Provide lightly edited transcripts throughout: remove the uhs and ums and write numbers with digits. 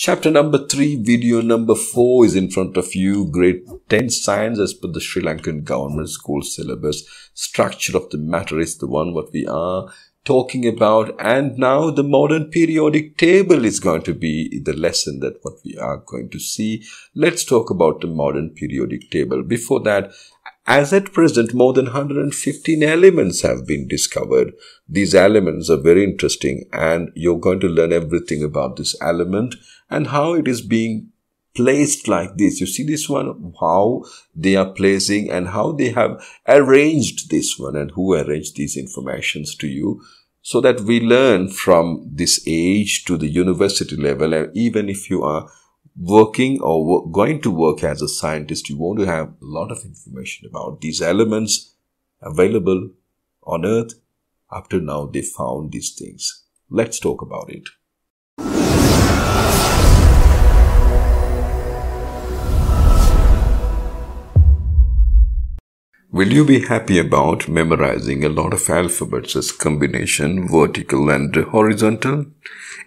Chapter number 3, video number 4 is in front of you. Grade 10 science as per the Sri Lankan government school syllabus. Structure of the matter is the one what we are talking about. And now the modern periodic table is going to be the lesson that what we are going to see. Let's talk about the modern periodic table. Before that, as at present, more than 115 elements have been discovered. These elements are very interesting and you're going to learn everything about this element and how it is being placed like this. You see this one, how they are placing and how they have arranged this one and who arranged these informations to you, so that we learn from this age to the university level. And even if you are working or going to work as a scientist, you want to have a lot of information about these elements available on Earth. Up to now, they found these things. Let's talk about it. Will you be happy about memorizing a lot of alphabets as combination, vertical and horizontal?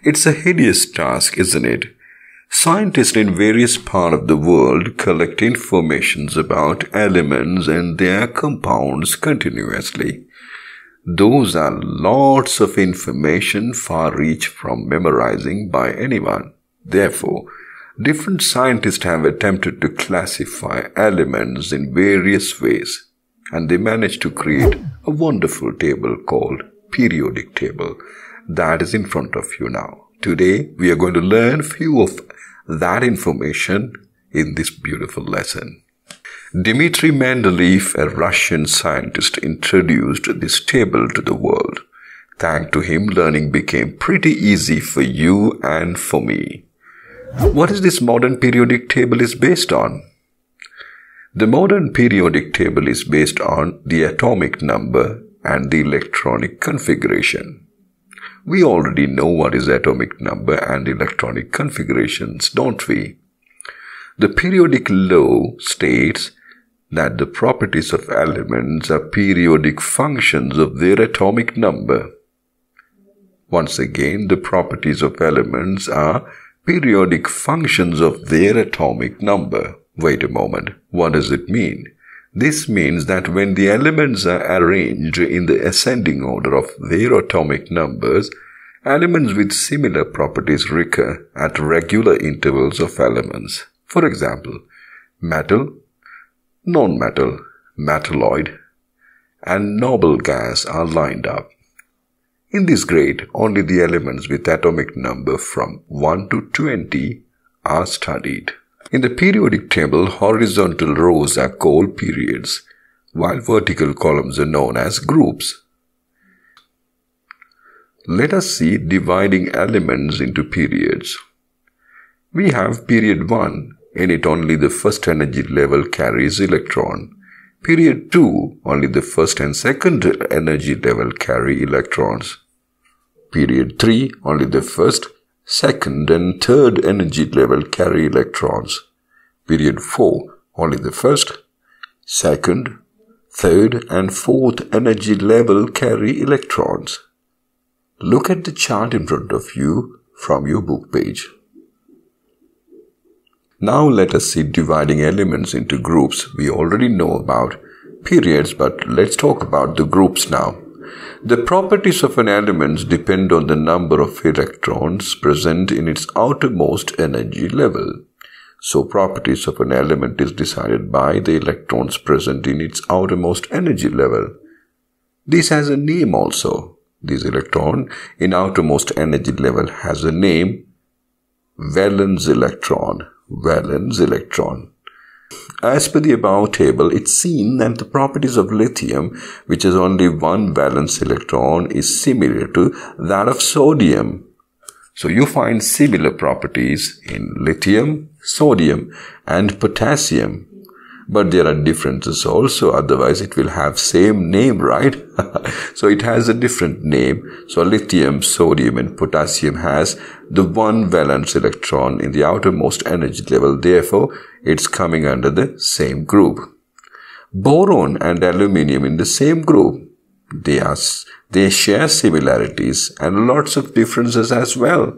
It's a hideous task, isn't it? Scientists in various parts of the world collect informations about elements and their compounds continuously. Those are lots of information far reach from memorizing by anyone. Therefore, different scientists have attempted to classify elements in various ways, and they managed to create a wonderful table called periodic table that is in front of you now. Today, we are going to learn few of that information in this beautiful lesson. Dmitri Mendeleev, a Russian scientist, introduced this table to the world. Thanks to him, learning became pretty easy for you and for me. What is this modern periodic table is based on? The modern periodic table is based on the atomic number and the electronic configuration. We already know what is atomic number and electronic configurations, don't we? The periodic law states that the properties of elements are periodic functions of their atomic number. Once again, the properties of elements are periodic functions of their atomic number. Wait a moment, what does it mean? This means that when the elements are arranged in the ascending order of their atomic numbers, elements with similar properties recur at regular intervals of elements. For example, metal, non-metal, metalloid, and noble gas are lined up. In this grade, only the elements with atomic number from 1 to 20 are studied. In the periodic table, horizontal rows are called periods, while vertical columns are known as groups. Let us see dividing elements into periods. We have period 1, in it only the first energy level carries electron. Period 2, only the first and second energy level carry electrons. Period 3, only the first, second and third energy level carry electrons. Period 4, only the first, second, third and fourth energy level carry electrons. Look at the chart in front of you from your book page. Now let us see dividing elements into groups. We already know about periods, but let's talk about the groups now. The properties of an element depend on the number of electrons present in its outermost energy level. So properties of an element is decided by the electrons present in its outermost energy level. This has a name also. This electron in outermost energy level has a name, valence electron. Valence electron. As per the above table, it's seen that the properties of lithium, which has only one valence electron, is similar to that of sodium. So you find similar properties in lithium, sodium and potassium. But there are differences also, otherwise it will have same name, right? So it has a different name. So lithium, sodium and potassium has the one valence electron in the outermost energy level. Therefore, it's coming under the same group. Boron and aluminium in the same group. They share similarities and lots of differences as well.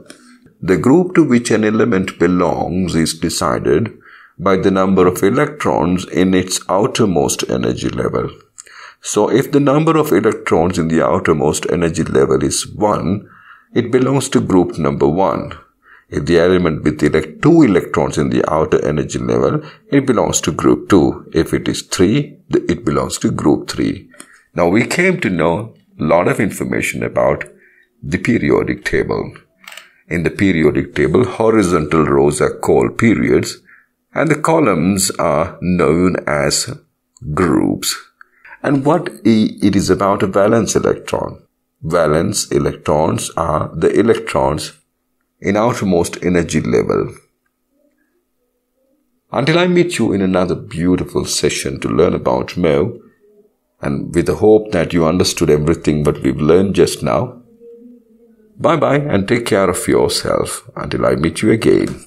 The group to which an element belongs is decided by the number of electrons in its outermost energy level. So if the number of electrons in the outermost energy level is 1, it belongs to group number 1. If the element with 2 electrons in the outer energy level, it belongs to group 2. If it is 3, it belongs to group 3. Now we came to know a lot of information about the periodic table. In the periodic table, horizontal rows are called periods, and the columns are known as groups. And what it is about a valence electron. Valence electrons are the electrons in outermost energy level. Until I meet you in another beautiful session to learn about MEV, and with the hope that you understood everything what we've learned just now, bye-bye and take care of yourself until I meet you again.